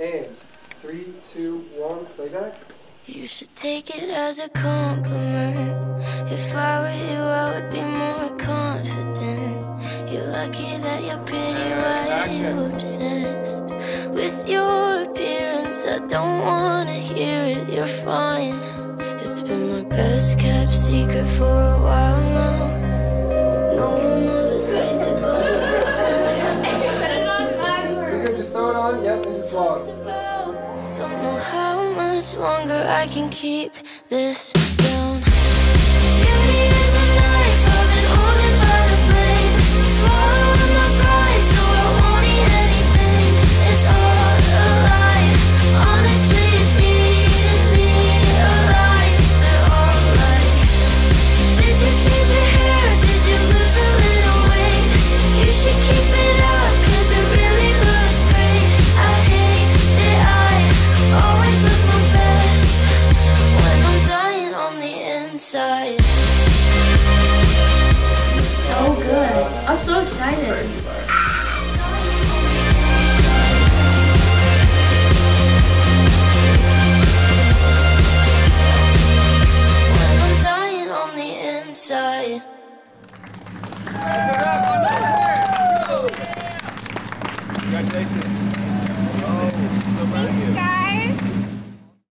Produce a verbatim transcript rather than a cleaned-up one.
And three, two, one, playback. You should take it as a compliment. If I were you, I would be more confident. You're lucky that you're pretty, why are you obsessed with your appearance? I don't wanna hear it, you're fine. It's been my best kept secret for a while now. No one ever says it, but it's happening. So you can just throw it on, yep, and just walk. Don't know how much longer I can keep this down. Beauty is a knife, I've been holding by the blade. Swallowing my pride, so I won't eat anything. It's all a lie, honestly it's eating me alive. They're all like, did you change your hair, did you lose a little weight? You should keep it up, cause it really looks great. I hate that I always look my best when I'm dying on the inside. So good. I'm so excited. I'm dying on the inside. Congratulations.